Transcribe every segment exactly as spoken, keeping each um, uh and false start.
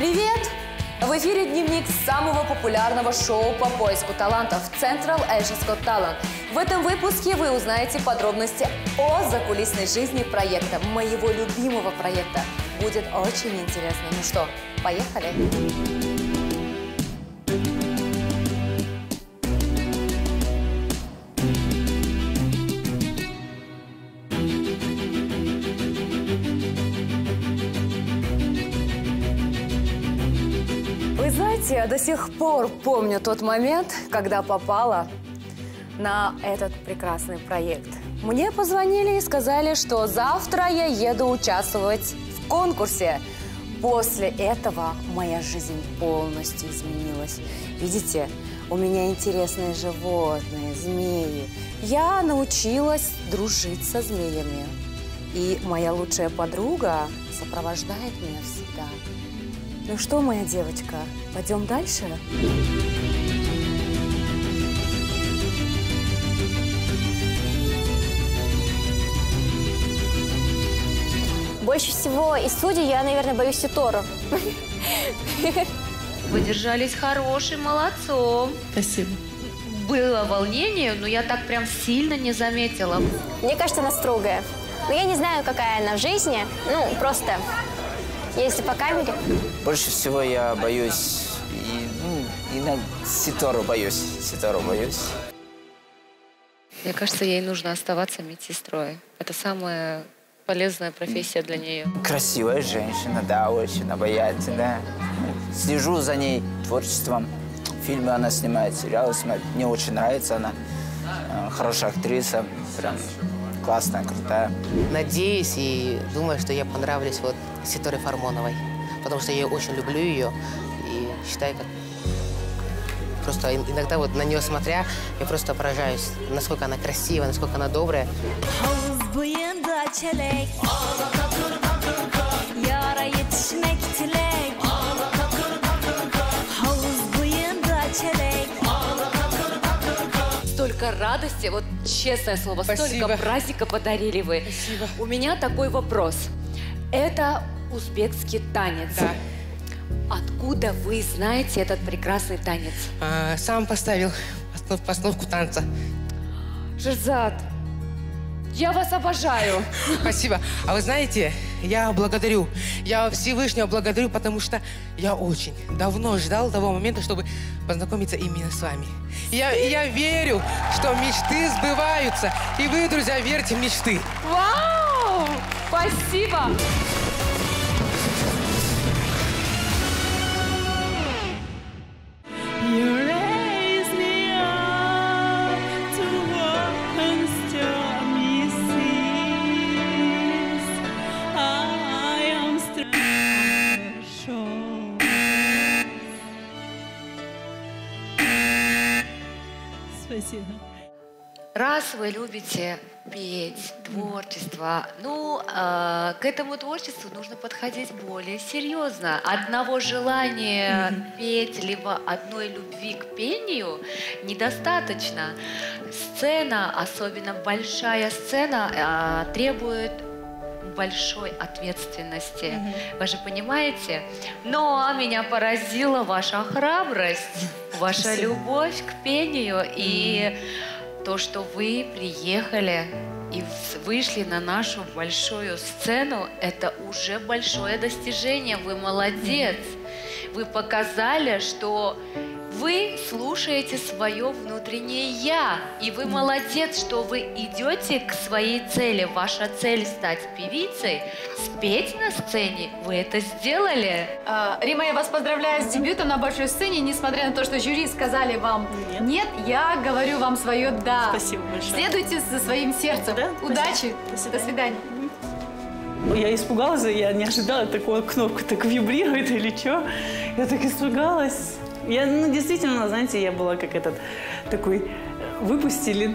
Привет! В эфире дневник самого популярного шоу по поиску талантов Central Asia's Got Talent. В этом выпуске вы узнаете подробности о закулисной жизни проекта, моего любимого проекта. Будет очень интересно. Ну что, поехали! Я до сих пор помню тот момент, когда попала на этот прекрасный проект. Мне позвонили и сказали, что завтра я еду участвовать в конкурсе. После этого моя жизнь полностью изменилась. Видите, у меня интересные животные, змеи. Я научилась дружить со змеями. И моя лучшая подруга сопровождает меня всегда. Ну что, моя девочка, пойдем дальше? Больше всего из судей я, наверное, боюсь Ситору. Вы держались хорошим, молодцом. Спасибо. Было волнение, но я так прям сильно не заметила. Мне кажется, она строгая. Но я не знаю, какая она в жизни. Ну, просто... Если по камере? Больше всего я боюсь, и, ну, и на Ситору боюсь, Ситору боюсь. Мне кажется, ей нужно оставаться медсестрой. Это самая полезная профессия для нее. Красивая женщина, да, очень обаятельная. Слежу за ней творчеством. Фильмы она снимает, сериалы снимает. Мне очень нравится она. Хорошая актриса, прям... классная, крутая. Надеюсь и думаю, что я понравлюсь вот Ситоре Фармоновой, потому что я очень люблю ее и считаю, как... Просто иногда вот на нее смотря, я просто поражаюсь, насколько она красивая, насколько она добрая. Столько радости, вот честное слово, Спасибо. Столько праздника подарили вы. Спасибо. У меня такой вопрос. Это узбекский танец. Да. Откуда вы знаете этот прекрасный танец? А, сам поставил основ, постановку танца. Шерзат, я вас обожаю. Спасибо. А вы знаете, я благодарю. Я Всевышнего благодарю, потому что я очень давно ждал того момента, чтобы познакомиться именно с вами. Я, я верю, что мечты сбываются. И вы, друзья, верьте в мечты. Вау! Спасибо! Раз вы любите петь, творчество, ну, э, к этому творчеству нужно подходить более серьезно. Одного желания петь, либо одной любви к пению недостаточно. Сцена, особенно большая сцена, э, требует большой ответственности. Mm-hmm. Вы же понимаете? Но меня поразила ваша храбрость, ваша Спасибо. Любовь к пению mm-hmm. и то, что вы приехали и вышли на нашу большую сцену. Это уже большое достижение. Вы молодец. Mm-hmm. Вы показали, что вы слушаете свое внутреннее «я», и вы молодец, что вы идете к своей цели. Ваша цель — стать певицей, спеть на сцене. Вы это сделали. А, Рима, я вас поздравляю с дебютом на большой сцене. Несмотря на то, что жюри сказали вам «нет», нет я говорю вам свое «да». Спасибо большое. Следуйте за своим сердцем. Да? Удачи. Спасибо. До свидания. Я испугалась, я не ожидала такую кнопку, так вибрирует или что. Я так испугалась. Я, ну, действительно, знаете, я была как этот, такой, выпустили.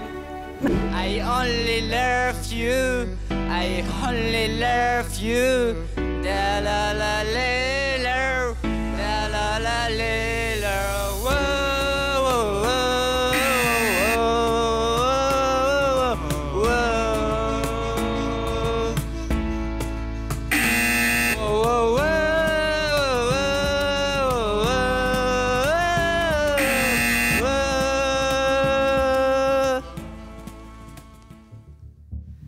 I only love you, I only love you, да-ла-ла-ле-ло, да-ла-ла-ле-ло.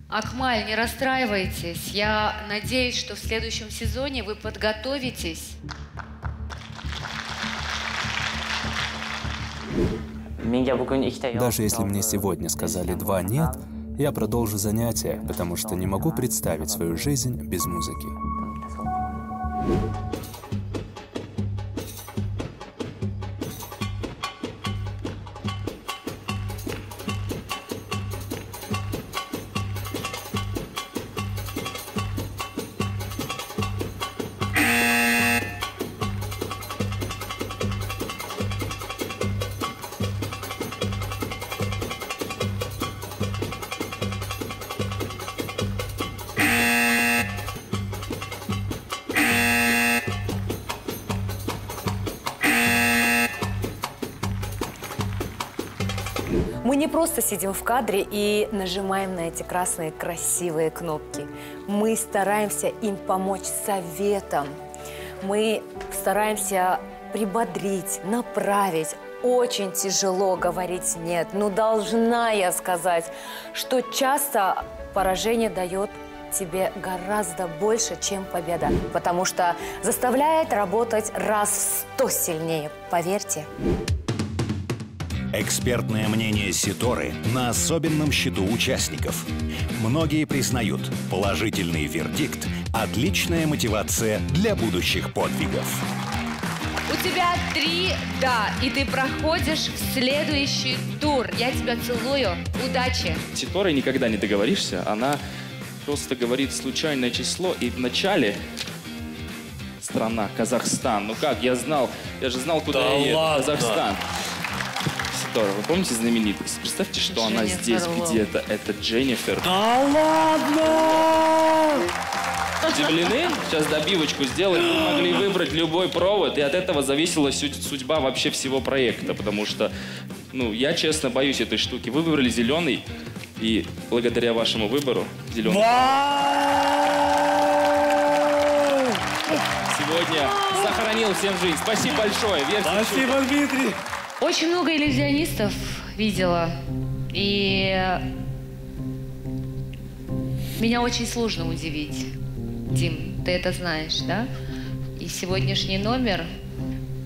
Акмаль, не расстраивайтесь. Я надеюсь, что в следующем сезоне вы подготовитесь. Даже если мне сегодня сказали два «нет», я продолжу занятия, потому что не могу представить свою жизнь без музыки. Просто сидим в кадре и нажимаем на эти красные красивые кнопки. Мы стараемся им помочь советом. Мы стараемся прибодрить, направить. Очень тяжело говорить «нет». Но должна я сказать, что часто поражение дает тебе гораздо больше, чем победа. Потому что заставляет работать раз в сто сильнее, поверьте. Экспертное мнение Ситоры на особенном счету участников. Многие признают, положительный вердикт – отличная мотивация для будущих подвигов. У тебя три «да», и ты проходишь в следующий тур. Я тебя целую. Удачи. С Ситорой никогда не договоришься. Она просто говорит случайное число, и в начале... Страна Казахстан. Ну как, я знал, я же знал, куда да я еду. Казахстан. Вы помните знаменитость? Представьте, что Дженнифер она здесь где-то. Это Дженнифер. Да ладно! Удивлены? Сейчас добивочку сделали. Мы могли выбрать любой провод, и от этого зависела судьба вообще всего проекта. Потому что, ну, я честно боюсь этой штуки. Вы выбрали зеленый, и благодаря вашему выбору зеленый. Сегодня сохранил всем жизнь. Спасибо большое. Спасибо, Дмитрий. Очень много иллюзионистов видела, и меня очень сложно удивить. Дим, ты это знаешь, да? И сегодняшний номер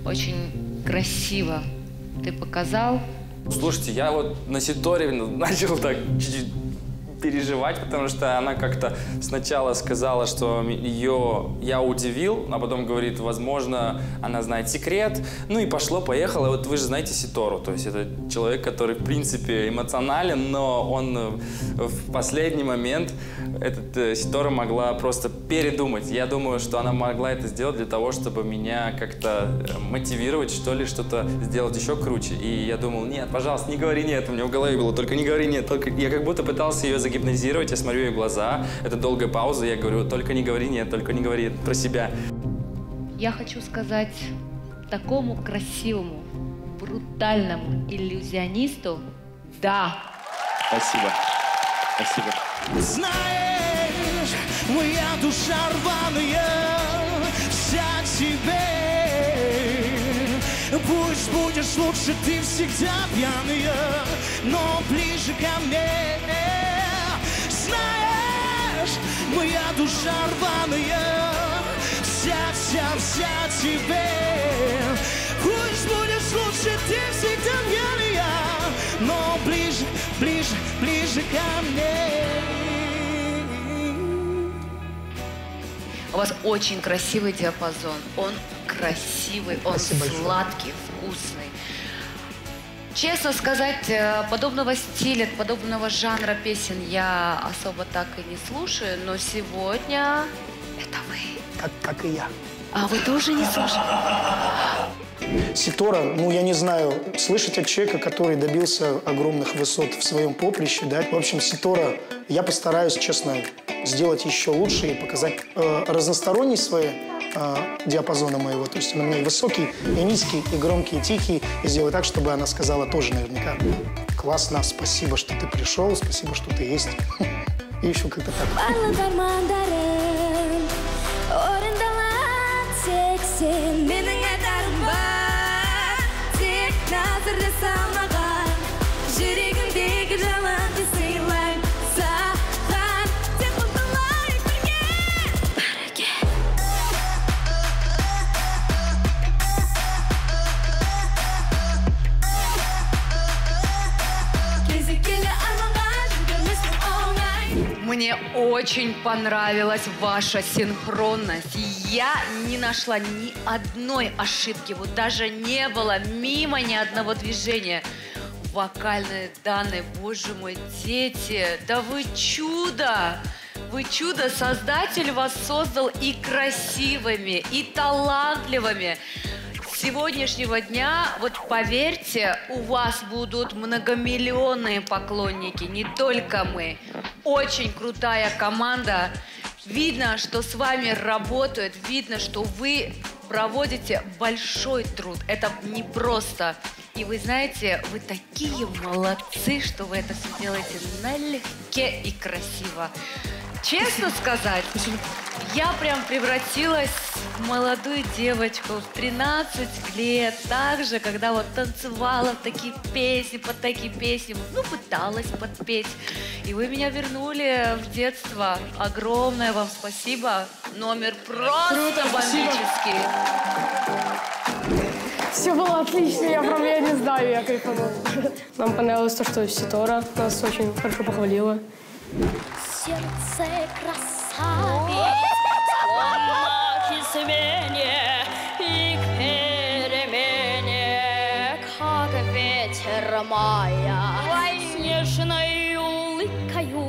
очень красиво ты показал. Слушайте, я вот на Ситоре начал так переживать, потому что она как-то сначала сказала, что ее я удивил, а потом говорит, возможно, она знает секрет. Ну и пошло-поехало. Вот вы же знаете Ситору, то есть это человек, который, в принципе, эмоционален, но он в последний момент, этот э, Ситора могла просто передумать. Я думаю, что она могла это сделать для того, чтобы меня как-то мотивировать, что ли, что-то сделать еще круче. И я думал, нет, пожалуйста, не говори нет. У меня в голове было, только не говори нет. Только... Я как будто пытался ее загибать. Гипнотизировать, я смотрю ей в глаза, это долгая пауза, я говорю, только не говори нет, только не говори про себя. Я хочу сказать такому красивому, брутальному иллюзионисту «да». Спасибо. Спасибо. Знаешь, моя душа рваная, вся тебе. Пусть будешь лучше, ты всегда пьяная, но ближе ко мне. Моя душа рваная, вся-вся-вся тебе. Пусть будешь лучше, ты всегда пьяная, но ближе, ближе, ближе ко мне. У вас очень красивый диапазон. Он красивый, он Спасибо сладкий, большое. Вкусный. Честно сказать, подобного стиля, подобного жанра песен я особо так и не слушаю, но сегодня это вы. Как, как и я. А вы тоже не слушали? Ситора, ну я не знаю, слышать от человека, который добился огромных высот в своем поприще, да? В общем, Ситора, я постараюсь, честно, сделать еще лучше и показать э, разносторонний свои... диапазона моего. То есть он у меня и высокий, и низкий, и громкий, и тихий. И сделаю так, чтобы она сказала тоже наверняка. Классно, спасибо, что ты пришел, спасибо, что ты есть. И еще как-то так. Мне очень понравилась ваша синхронность. Я не нашла ни одной ошибки. Вот даже не было мимо ни одного движения. Вокальные данные, боже мой, дети, да вы чудо! Вы чудо! Создатель вас создал и красивыми, и талантливыми. С сегодняшнего дня, вот поверьте, у вас будут многомиллионные поклонники, не только мы. Очень крутая команда. Видно, что с вами работают, видно, что вы проводите большой труд. Это непросто. И вы знаете, вы такие молодцы, что вы это все делаете налегке и красиво. Честно сказать, я прям превратилась в молодую девочку в тринадцать лет, также, когда вот танцевала в такие песни, под такие песни, ну, пыталась подпеть. И вы меня вернули в детство. Огромное вам спасибо. Номер просто круто, бомбический. Спасибо. Все было отлично, я прям, я не знаю, я кайфанула. Нам понравилось то, что Ситора нас очень хорошо похвалила. Сердце красавец, собаки смене и к перемене, как ветер мая, снежной улыбкою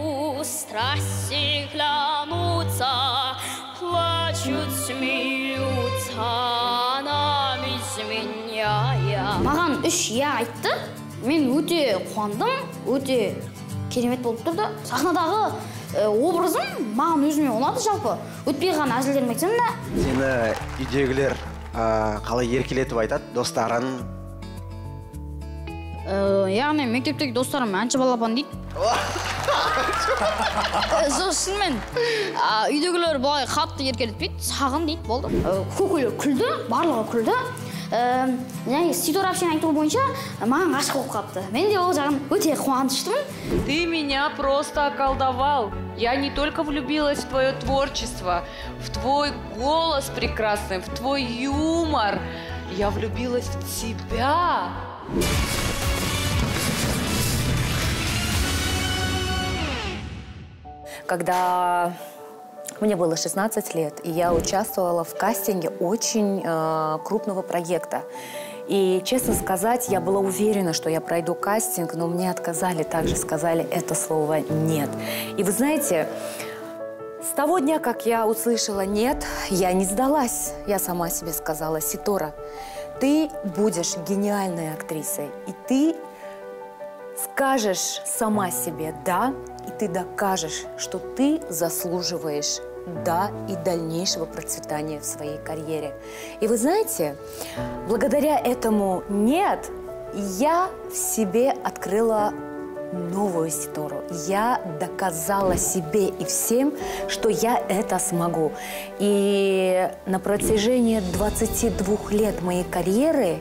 страсти клянутся, плачут, смеются, нам изменяя. Маған үш я айтты, мен өте қуандым, өте керемет болып тұрды. Сахнадағы образым маған өзіме ұнады жалпы. Өтпей ған әзілдерім ексем да. Сені үйдегілер қалай еркелетіп айтады, достарын? Яғни мектептегі достарым әнші балапан дейді. Жоқ, шынымен үйдегілер былай қатты еркелетпейді, сағын дейді, болды. Көкілер күлді, барлығы күлді. Ситора әпшенің айтуы бойынша маған ғашық болып қапты. Мен де ол жағын өте қуаныштымын. Ты меня просто околдовал. Я не только влюбилась в твое творчество, в твой голос прекрасный, в твой юмор. Я влюбилась в тебя. Когда мне было шестнадцать лет, и я участвовала в кастинге очень э, крупного проекта. И, честно сказать, я была уверена, что я пройду кастинг, но мне отказали, также сказали это слово «нет». И вы знаете, с того дня, как я услышала «нет», я не сдалась. Я сама себе сказала: «Ситора, ты будешь гениальной актрисой, и ты скажешь сама себе «да», и ты докажешь, что ты заслуживаешь «да» и дальнейшего процветания в своей карьере». И вы знаете, благодаря этому «нет» я в себе открыла новую Ситору. Я доказала себе и всем, что я это смогу. И на протяжении двадцати двух лет моей карьеры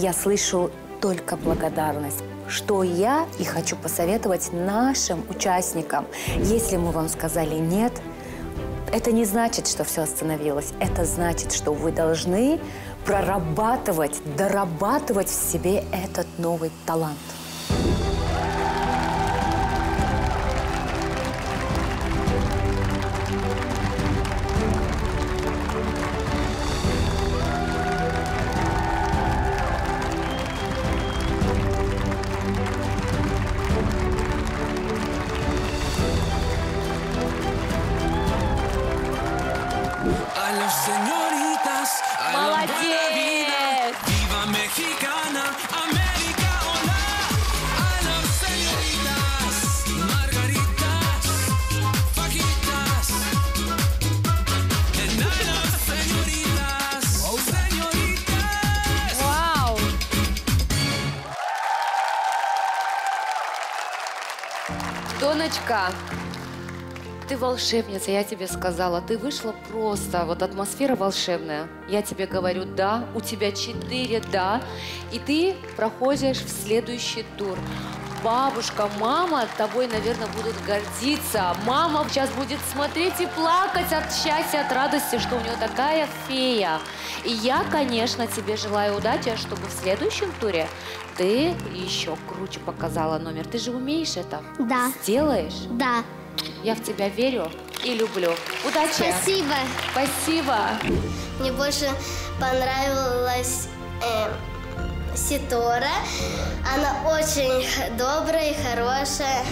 я слышу только благодарность, что я и хочу посоветовать нашим участникам. Если мы вам сказали «нет», это не значит, что все остановилось. Это значит, что вы должны прорабатывать, дорабатывать в себе этот новый талант. Ты волшебница, я тебе сказала. Ты вышла просто, вот атмосфера волшебная. Я тебе говорю «да», у тебя четыре «да», и ты проходишь в следующий тур. Бабушка, мама тобой, наверное, будут гордиться. Мама сейчас будет смотреть и плакать от счастья, от радости, что у нее такая фея. И я, конечно, тебе желаю удачи, чтобы в следующем туре ты еще круче показала номер. Ты же умеешь это? Да. Сделаешь? Да. Я в тебя верю и люблю. Удачи! Спасибо! Спасибо! Мне больше понравилась э, Ситора. Она очень добрая и хорошая.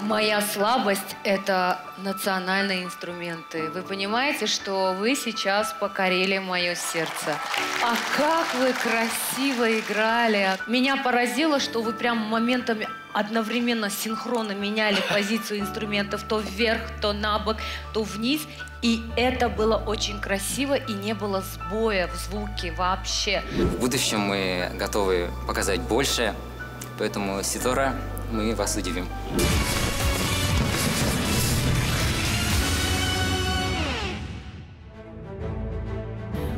Моя слабость – это национальные инструменты. Вы понимаете, что вы сейчас покорили мое сердце. А как вы красиво играли. Меня поразило, что вы прям моментами одновременно синхронно меняли позицию инструментов то вверх, то на бок, то вниз. И это было очень красиво, и не было сбоя в звуке вообще. В будущем мы готовы показать больше, поэтому, Ситора, мы вас удивим.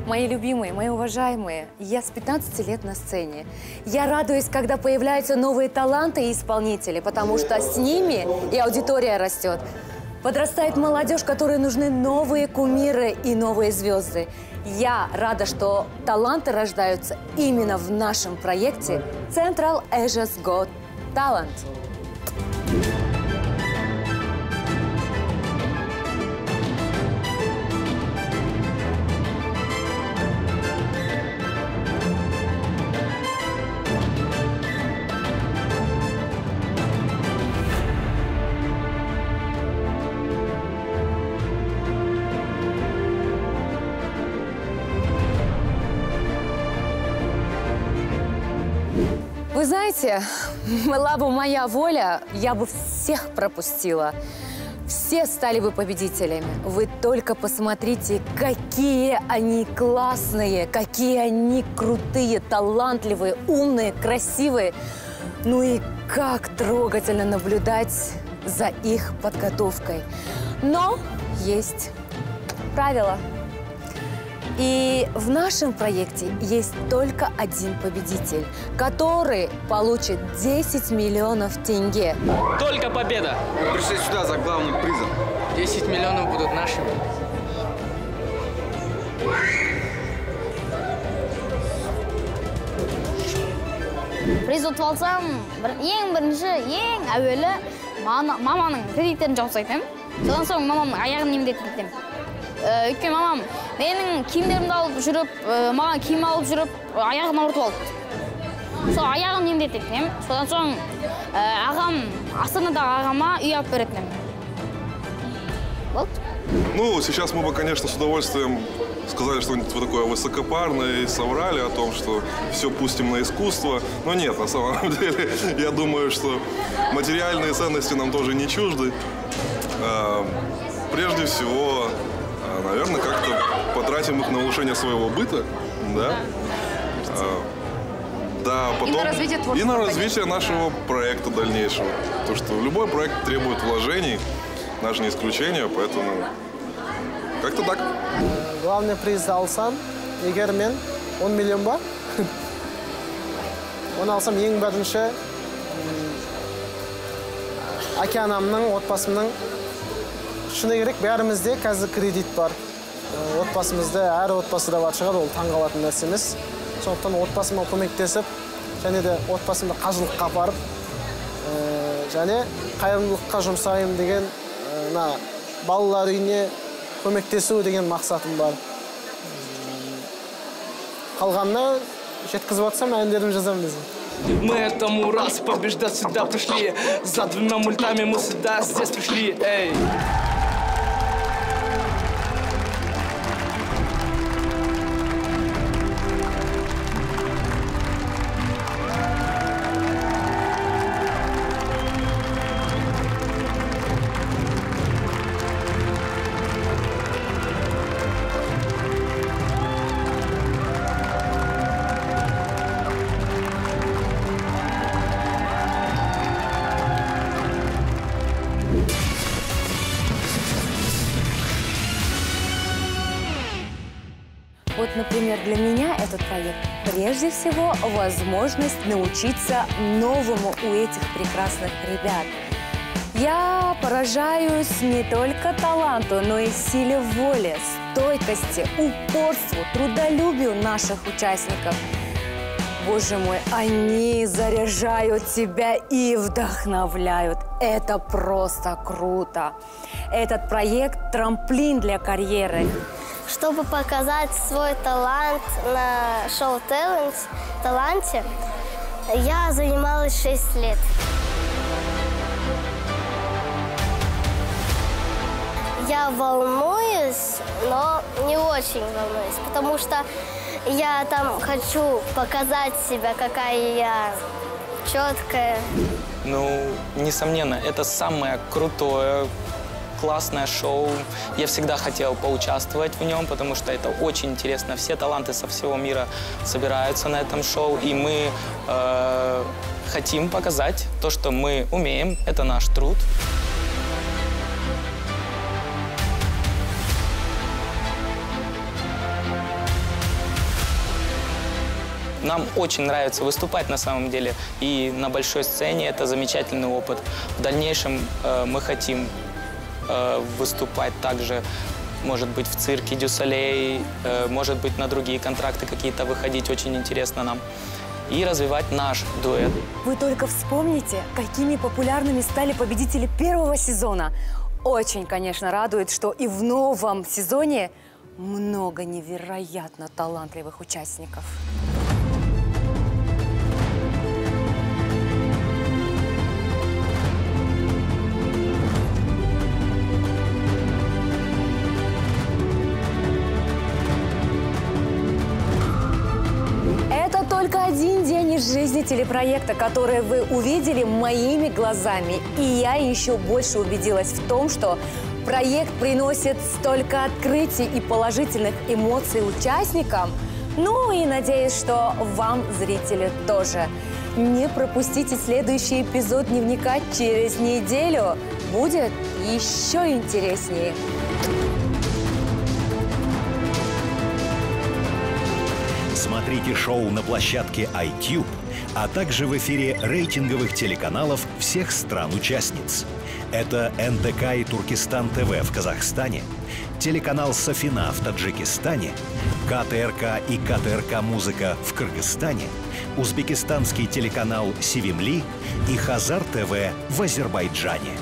Мои любимые, мои уважаемые, я с пятнадцати лет на сцене. Я радуюсь, когда появляются новые таланты и исполнители, потому что с ними и аудитория растет. Подрастает молодежь, которой нужны новые кумиры и новые звезды. Я рада, что таланты рождаются именно в нашем проекте Central Asia's Got Talent. Вы знаете, была бы моя воля, я бы всех пропустила. Все стали бы победителями. Вы только посмотрите, какие они классные, какие они крутые, талантливые, умные, красивые. Ну и как трогательно наблюдать за их подготовкой. Но есть правила. И в нашем проекте есть только один победитель, который получит десять миллионов тенге. Только победа! Мы пришли сюда за главным призом. десять миллионов будут нашими. Приз утып алсам, ең бірінші, ең әуелі маманың кредиттерін жауып сайтым. Содан соң мамамның аяғын немдетіп кетемін. Өйткені мамам менің киімдерімді алып жүріп, маған киім алып жүріп, аяғым ауыртып алды. Сол аяғым емдетіп едім. Содан соң ағам, Астанадағы ағама үй алып беріп едім. Болды. Ну, сейчас мы бы, конечно, с удовольствием сказали что-нибудь такое высокопарное и соврали о том, что все пустим на искусство. Но нет, на самом деле, я думаю, что материальные ценности нам тоже не чужды. Прежде всего, наверное, как-то потратим их на улучшение своего быта, да? А, да, потом... И на развитие творчества. И на развитие нашего проекта дальнейшего. Потому что любой проект требует вложений, наше не исключение, поэтому как-то так. Главный приз алсам, егер мен, он миллион бар. Он алсам ең бірінші әке анамның, отбасымның. Шыны керек, бәрімізде қазір кредит бар. Отбасымызда, әр отбасыда бар шығар, ол таңғалатын нәрсеміз. Сондықтан отбасыма көмектесіп, және де отбасымды қажылыққа апарып, және қайырымдылыққа жұмсайым деген, балалар үйіне көмектесу деген мақсатым бар. Қалғанына жеткізіп атсам, әндерім жазамын біздің. Мы этому раз побеждать сюда пришли. За двумя мультами мы сюда здесь пришли, эй. Например, для меня этот проект прежде всего возможность научиться новому у этих прекрасных ребят. Я поражаюсь не только таланту, но и силе воли, стойкости, упорству, трудолюбию наших участников. Боже мой, они заряжают тебя и вдохновляют. Это просто круто. Этот проект – трамплин для карьеры. Чтобы показать свой талант на шоу «Таланте», я занималась шесть лет. Я волнуюсь, но не очень волнуюсь, потому что я там хочу показать себя, какая я четкая. Ну, несомненно, это самое крутое, классное шоу. Я всегда хотел поучаствовать в нем, потому что это очень интересно. Все таланты со всего мира собираются на этом шоу, и мы э, хотим показать то, что мы умеем. Это наш труд. Нам очень нравится выступать на самом деле, и на большой сцене это замечательный опыт. В дальнейшем э, мы хотим э, выступать также, может быть, в цирке «Дю Солей», э, может быть, на другие контракты какие-то выходить, очень интересно нам. И развивать наш дуэт. Вы только вспомните, какими популярными стали победители первого сезона. Очень, конечно, радует, что и в новом сезоне много невероятно талантливых участников. Один день из жизни телепроекта, который вы увидели моими глазами. И я еще больше убедилась в том, что проект приносит столько открытий и положительных эмоций участникам. Ну и надеюсь, что вам, зрители, тоже. Не пропустите следующий эпизод «Дневника» через неделю. Будет еще интереснее. Смотрите шоу на площадке iTube, а также в эфире рейтинговых телеканалов всех стран-участниц. Это эн дэ ка и Туркестан ТВ в Казахстане, телеканал Софина в Таджикистане, ка тэ эр ка и ка тэ эр ка Музыка в Кыргызстане, узбекистанский телеканал Сивимли и Хазар ТВ в Азербайджане.